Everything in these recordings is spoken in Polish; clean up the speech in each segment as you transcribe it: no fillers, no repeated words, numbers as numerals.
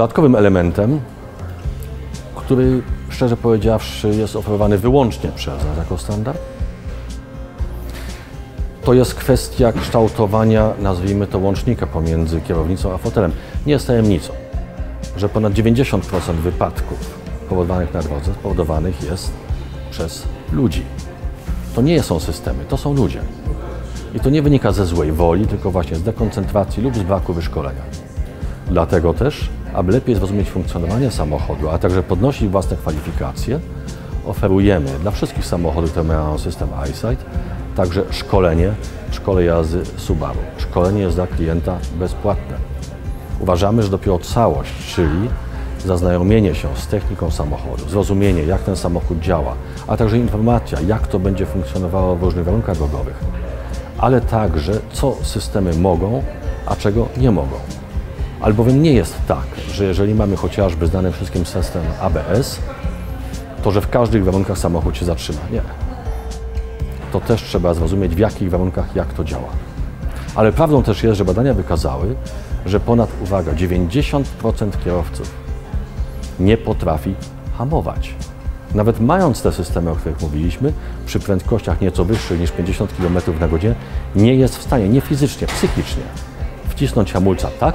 Dodatkowym elementem, który szczerze powiedziawszy jest oferowany wyłącznie przez nas jako standard, to jest kwestia kształtowania, nazwijmy to, łącznika pomiędzy kierownicą a fotelem. Nie jest tajemnicą, że ponad 90% wypadków powodowanych na drodze spowodowanych jest przez ludzi. To nie są systemy, to są ludzie. I to nie wynika ze złej woli, tylko właśnie z dekoncentracji lub z braku wyszkolenia. Dlatego też, aby lepiej zrozumieć funkcjonowanie samochodu, a także podnosić własne kwalifikacje, oferujemy dla wszystkich samochodów, które mają system EyeSight, także szkolenie w Szkole Jazdy Subaru. Szkolenie jest dla klienta bezpłatne. Uważamy, że dopiero całość, czyli zaznajomienie się z techniką samochodu, zrozumienie, jak ten samochód działa, a także informacja, jak to będzie funkcjonowało w różnych warunkach drogowych, ale także co systemy mogą, a czego nie mogą. Albowiem nie jest tak, że jeżeli mamy chociażby znany wszystkim system ABS, to że w każdych warunkach samochód się zatrzyma. Nie. To też trzeba zrozumieć, w jakich warunkach, jak to działa. Ale prawdą też jest, że badania wykazały, że ponad, uwaga, 90% kierowców nie potrafi hamować. Nawet mając te systemy, o których mówiliśmy, przy prędkościach nieco wyższych niż 50 km na godzinę, nie jest w stanie, nie fizycznie, psychicznie, wcisnąć hamulca tak,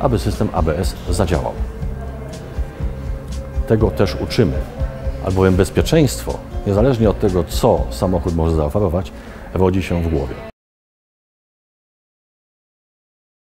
aby system ABS zadziałał. Tego też uczymy, albowiem bezpieczeństwo, niezależnie od tego, co samochód może zaoferować, rodzi się w głowie.